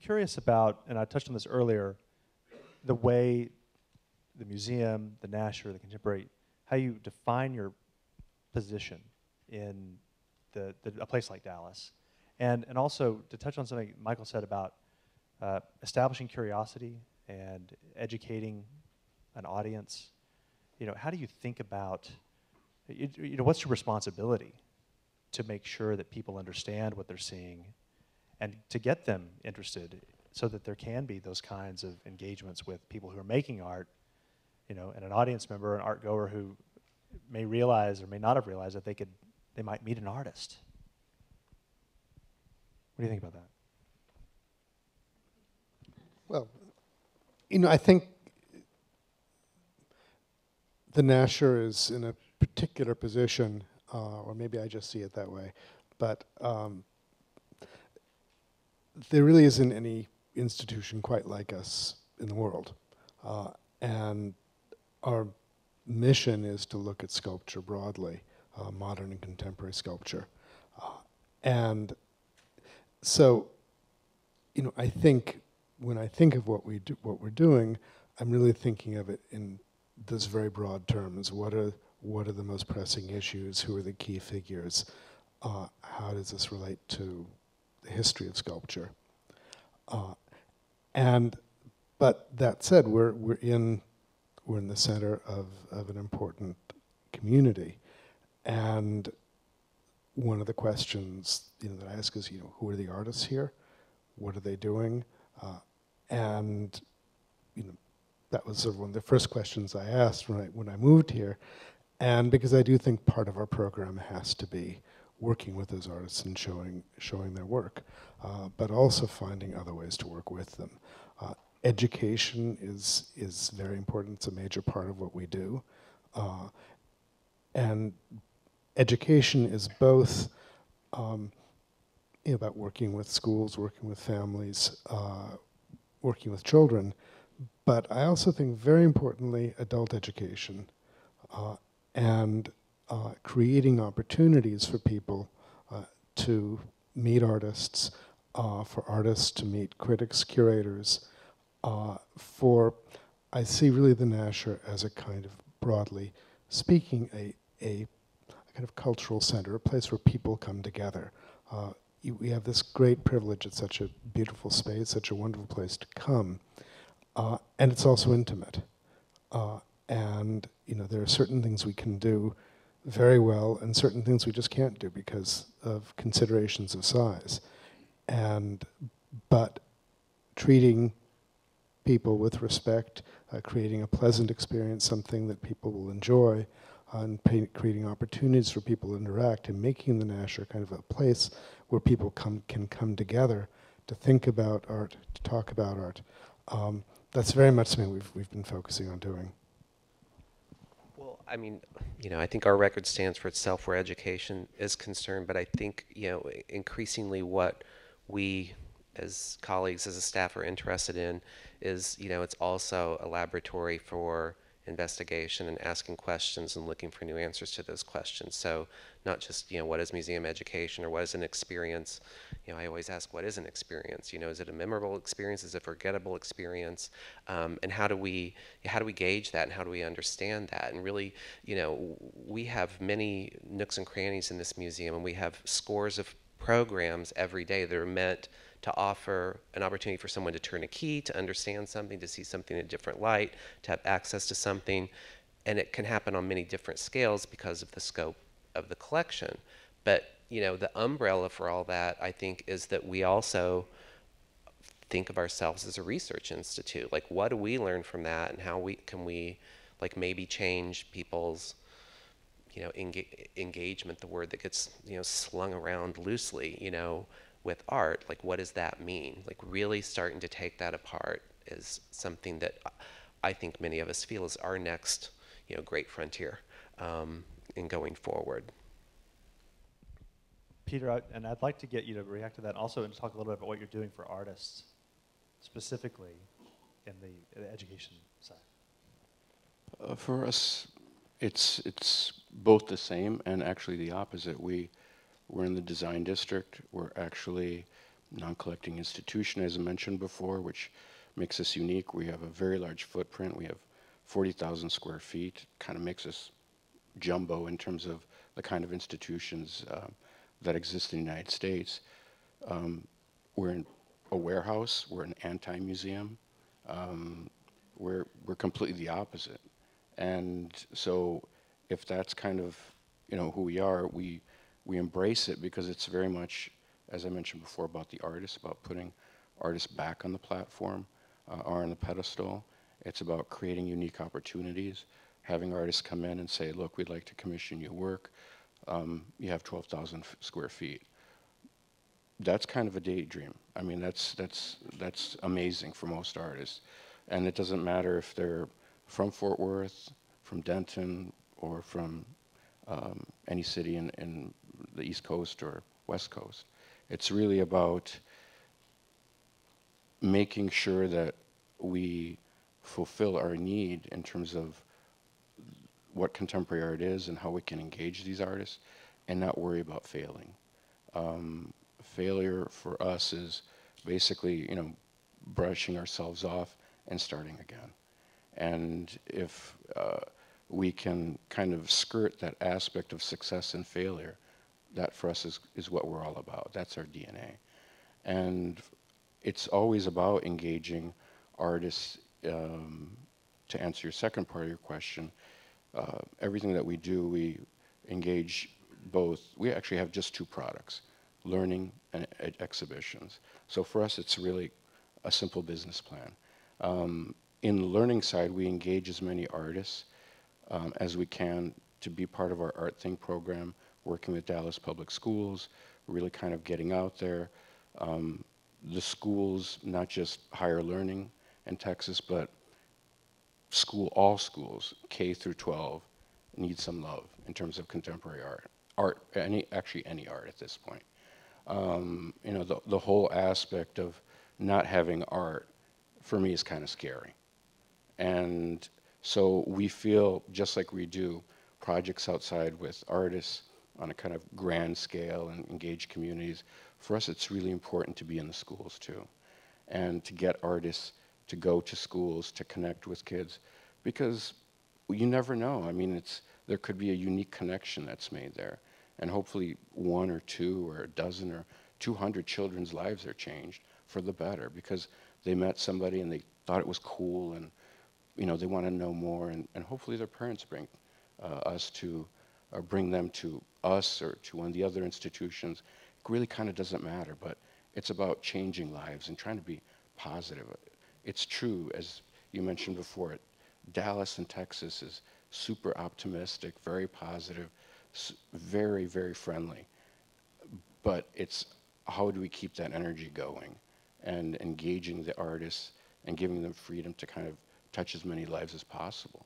curious about, and I touched on this earlier, the way the museum, the Nasher, the Contemporary, how you define your position in a place like Dallas. And also to touch on something Michael said about establishing curiosity and educating an audience, you know, how do you think about, you know, what's your responsibility to make sure that people understand what they're seeing and to get them interested so that there can be those kinds of engagements with people who are making art, you know, and an audience member, an art goer who may realize or may not have realized that they might meet an artist. What do you think about that? Well, you know, I think the Nasher is in a particular position, or maybe I just see it that way, but there really isn't any institution quite like us in the world. And our mission is to look at sculpture broadly, modern and contemporary sculpture. And so, you know, I think when I think of what we're doing, I'm really thinking of it in this very broad terms. What are the most pressing issues? Who are the key figures? How does this relate to the history of sculpture? But that said, we're in the center of an important community, and one of the questions, you know, that I ask is, you know, who are the artists here? What are they doing? And you know, that was sort of one of the first questions I asked when I moved here, and because I do think part of our program has to be working with those artists and showing their work, but also finding other ways to work with them. Education is very important. It's a major part of what we do. And education is both you know, about working with schools, working with families, working with children, but I also think very importantly adult education and creating opportunities for people to meet artists, for artists to meet critics, curators, I see really the Nasher as a kind of, broadly speaking, a kind of cultural center, a place where people come together. We have this great privilege at such a beautiful space, such a wonderful place to come. And it's also intimate. And you know, there are certain things we can do very well and certain things we just can't do because of considerations of size. But treating people with respect, creating a pleasant experience, something that people will enjoy, and creating opportunities for people to interact, and making the Nasher kind of a place where people can come together to think about art, to talk about art. That's very much something we've been focusing on doing. Well, I mean, you know, I think our record stands for itself where education is concerned, but I think, you know, increasingly what we as colleagues, as a staff, are interested in is, you know, it's also a laboratory for investigation and asking questions and looking for new answers to those questions. So not just, you know, what is museum education or what is an experience? You know, I always ask, what is an experience? You know, is it a memorable experience? Is it a forgettable experience? And how do we gauge that and how do we understand that? And really, you know, we have many nooks and crannies in this museum, and we have scores of programs every day that are meant to offer an opportunity for someone to turn a key, to understand something, to see something in a different light, to have access to something. And it can happen on many different scales because of the scope of the collection. But, you know, the umbrella for all that, I think, is that we also think of ourselves as a research institute. Like, what do we learn from that, and how can we, like, maybe change people's, you know, engagement, the word that gets, you know, slung around loosely, you know, with art. Like, what does that mean? Like, really starting to take that apart is something that I think many of us feel is our next, you know, great frontier in going forward. Peter, and I'd like to get you to react to that also and talk a little bit about what you're doing for artists, specifically in the education side. For us, it's both the same and actually the opposite. We're in the design district. We're actually non-collecting institution, as I mentioned before, which makes us unique. We have a very large footprint. We have 40,000 square feet. Kind of makes us jumbo in terms of the kind of institutions that exist in the United States. We're in a warehouse. We're an anti-museum. We're completely the opposite. And so if that's kind of, you know, who we are, we embrace it because it's very much, as I mentioned before, about the artist, about putting artists back on the platform or on the pedestal. It's about creating unique opportunities, having artists come in and say, look, we'd like to commission your work. You have 12,000 square feet. That's kind of a daydream. I mean, that's amazing for most artists. And it doesn't matter if they're from Fort Worth, from Denton, or from any city in the East Coast or West Coast. It's really about making sure that we fulfill our need in terms of what contemporary art is and how we can engage these artists and not worry about failing. Failure for us is basically, you know, brushing ourselves off and starting again. And if we can kind of skirt that aspect of success and failure, that for us is what we're all about. That's our DNA. And it's always about engaging artists. To answer your second part of your question, everything that we do, we engage both. We actually have just two products, learning and exhibitions. So for us, it's really a simple business plan. In the learning side, we engage as many artists as we can to be part of our Art Think program, working with Dallas Public Schools, really kind of getting out there. The schools, not just higher learning in Texas, but all schools, K through 12, need some love in terms of contemporary art. Actually any art at this point. You know, the whole aspect of not having art, for me, is kind of scary. And so we feel, just like we do projects outside with artists on a kind of grand scale and engage communities, for us it's really important to be in the schools too, and to get artists to go to schools, to connect with kids, because you never know. I mean, there could be a unique connection that's made there, and hopefully one or two or a dozen or 200 children's lives are changed for the better because they met somebody and they thought it was cool, and you know, they want to know more, and hopefully their parents bring bring them to us or to one of the other institutions. It really kind of doesn't matter, but it's about changing lives and trying to be positive. It's true, as you mentioned before, Dallas and Texas is super optimistic, very positive, very, very friendly. But it's how do we keep that energy going and engaging the artists and giving them freedom to kind of touch as many lives as possible.